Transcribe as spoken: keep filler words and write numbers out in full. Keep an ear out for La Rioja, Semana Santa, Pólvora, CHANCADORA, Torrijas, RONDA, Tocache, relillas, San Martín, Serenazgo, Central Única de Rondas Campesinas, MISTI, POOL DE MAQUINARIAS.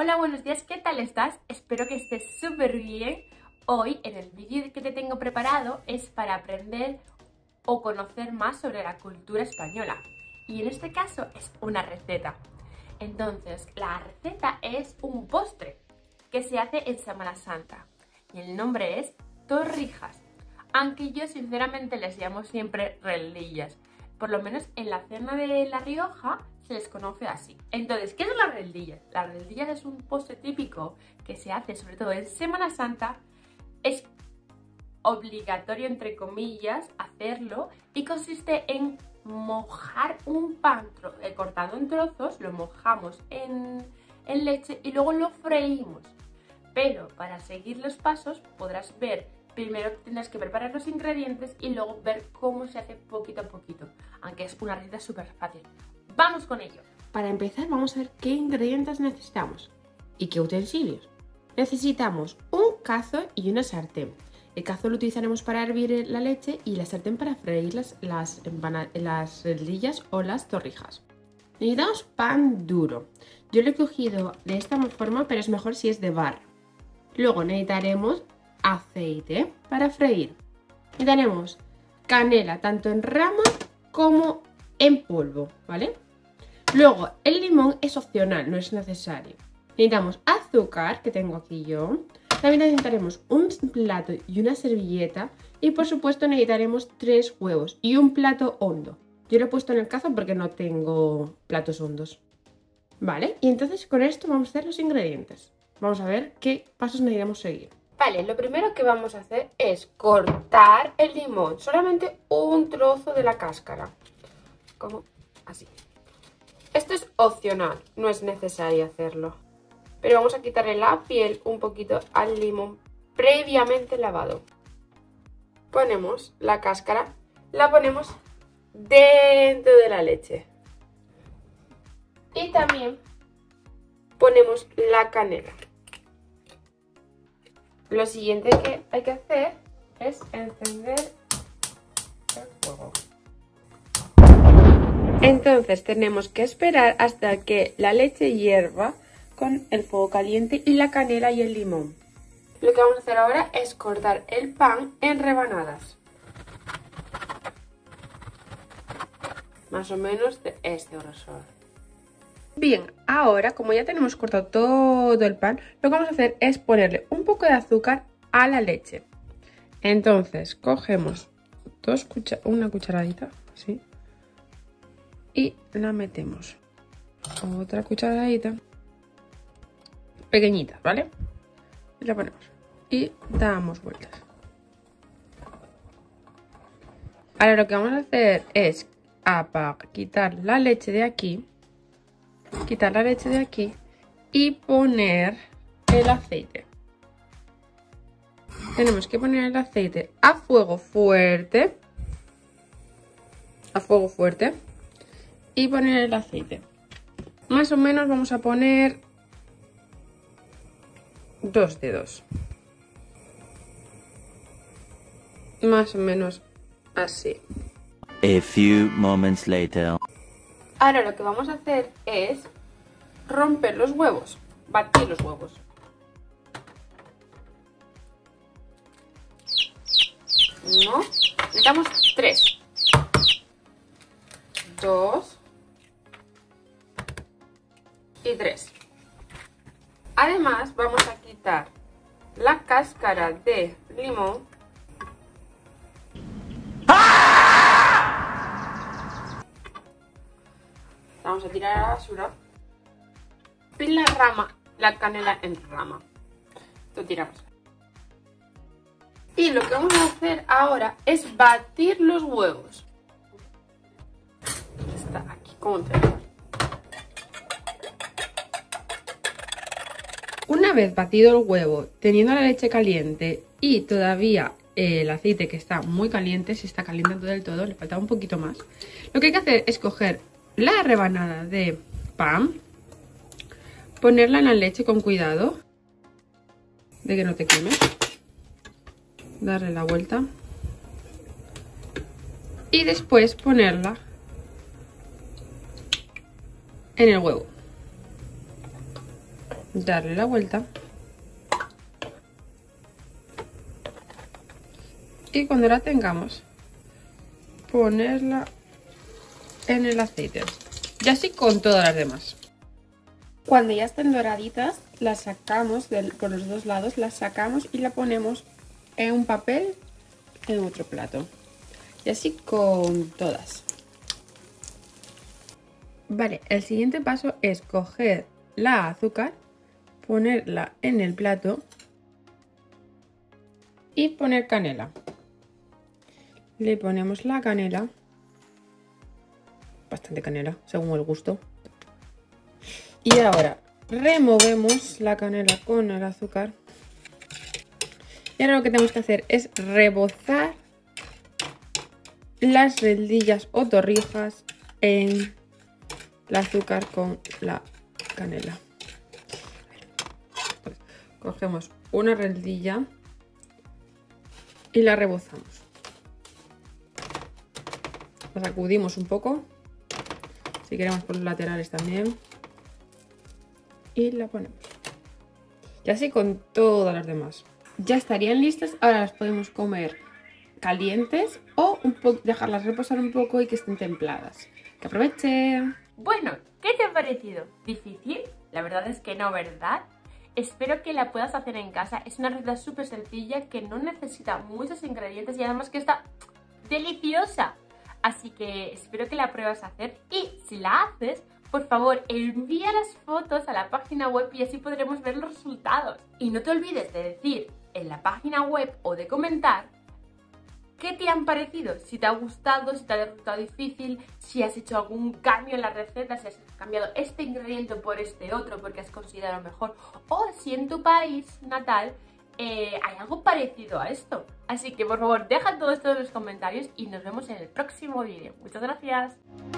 Hola, buenos días, ¿qué tal estás? Espero que estés súper bien. Hoy, en el vídeo que te tengo preparado, es para aprender o conocer más sobre la cultura española. Y en este caso es una receta. Entonces, la receta es un postre que se hace en Semana Santa. Y el nombre es torrijas. Aunque yo sinceramente les llamo siempre relillas. Por lo menos en la cena de La Rioja se les conoce así. Entonces, ¿qué son las relillas? Las relillas es un postre típico que se hace sobre todo en Semana Santa. Es obligatorio, entre comillas, hacerlo y consiste en mojar un pan eh, cortado en trozos, lo mojamos en, en leche y luego lo freímos. Pero para seguir los pasos podrás ver. Primero tendrás que preparar los ingredientes y luego ver cómo se hace poquito a poquito, aunque es una receta súper fácil. ¡Vamos con ello! Para empezar vamos a ver qué ingredientes necesitamos y qué utensilios. Necesitamos un cazo y una sartén. El cazo lo utilizaremos para hervir la leche y la sartén para freír las, las, las relillas o las torrijas. Necesitamos pan duro. Yo lo he cogido de esta forma, pero es mejor si es de barra. Luego necesitaremos aceite para freír y tenemos canela tanto en rama como en polvo, ¿vale? Luego el limón es opcional, no es necesario. Necesitamos azúcar, que tengo aquí yo. También necesitaremos un plato y una servilleta y por supuesto necesitaremos tres huevos y un plato hondo. Yo lo he puesto en el cazo porque no tengo platos hondos, ¿vale? Y entonces con esto vamos a hacer los ingredientes. Vamos a ver qué pasos necesitamos seguir. Vale, lo primero que vamos a hacer es cortar el limón, solamente un trozo de la cáscara, como así. Esto es opcional, no es necesario hacerlo, pero vamos a quitarle la piel un poquito al limón previamente lavado. Ponemos la cáscara, la ponemos dentro de la leche y también ponemos la canela. Lo siguiente que hay que hacer es encender el fuego. Entonces tenemos que esperar hasta que la leche hierva con el fuego caliente y la canela y el limón. Lo que vamos a hacer ahora es cortar el pan en rebanadas. Más o menos de este grosor. Bien, ahora como ya tenemos cortado todo el pan, lo que vamos a hacer es ponerle un poco de azúcar a la leche. Entonces cogemos dos cuchara, una cucharadita así, y la metemos. Otra cucharadita pequeñita, ¿vale? Y la ponemos y damos vueltas. Ahora lo que vamos a hacer es apagar, quitar la leche de aquí. Quitar la leche de aquí y poner el aceite. Tenemos que poner el aceite a fuego fuerte. A fuego fuerte. Y poner el aceite. Más o menos vamos a poner dos dedos. Más o menos así. A few moments later. Ahora lo que vamos a hacer es romper los huevos, batir los huevos. Uno, necesitamos tres. Dos. Y tres. Además vamos a quitar la cáscara de limón. Vamos a tirar a la basura. Y la rama, la canela en rama. Lo tiramos. Y lo que vamos a hacer ahora es batir los huevos. Está aquí contra. Una vez batido el huevo, teniendo la leche caliente y todavía el aceite que está muy caliente, se está calentando del todo, le falta un poquito más. Lo que hay que hacer es coger la rebanada de pan, ponerla en la leche con cuidado de que no te queme, darle la vuelta y después ponerla en el huevo. darle la vuelta. Y cuando la tengamos, ponerla en el aceite. Y así con todas las demás. Cuando ya estén doraditas, las sacamos del, por los dos lados, las sacamos y la ponemos en un papel, en otro plato. Y así con todas. Vale, el siguiente paso es coger la azúcar, ponerla en el plato y poner canela. Le ponemos la canela, bastante canela, según el gusto. Y ahora removemos la canela con el azúcar. Y ahora lo que tenemos que hacer es rebozar las rendillas o torrijas en el azúcar con la canela. Pues cogemos una rendilla y la rebozamos. La sacudimos un poco, si queremos por los laterales también. Y la ponemos. Y así con todas las demás. Ya estarían listas, ahora las podemos comer calientes o un dejarlas reposar un poco y que estén templadas. ¡Que aprovechen! Bueno, ¿qué te ha parecido? ¿Difícil? La verdad es que no, ¿verdad? Espero que la puedas hacer en casa. Es una receta súper sencilla que no necesita muchos ingredientes y además que está deliciosa. Así que espero que la pruebas a hacer y si la haces, por favor, envía las fotos a la página web y así podremos ver los resultados. Y no te olvides de decir en la página web o de comentar qué te han parecido, si te ha gustado, si te ha resultado difícil, si has hecho algún cambio en la receta, si has cambiado este ingrediente por este otro porque has considerado mejor, o si en tu país natal eh, hay algo parecido a esto. Así que por favor, deja todo esto en los comentarios y nos vemos en el próximo vídeo. Muchas gracias.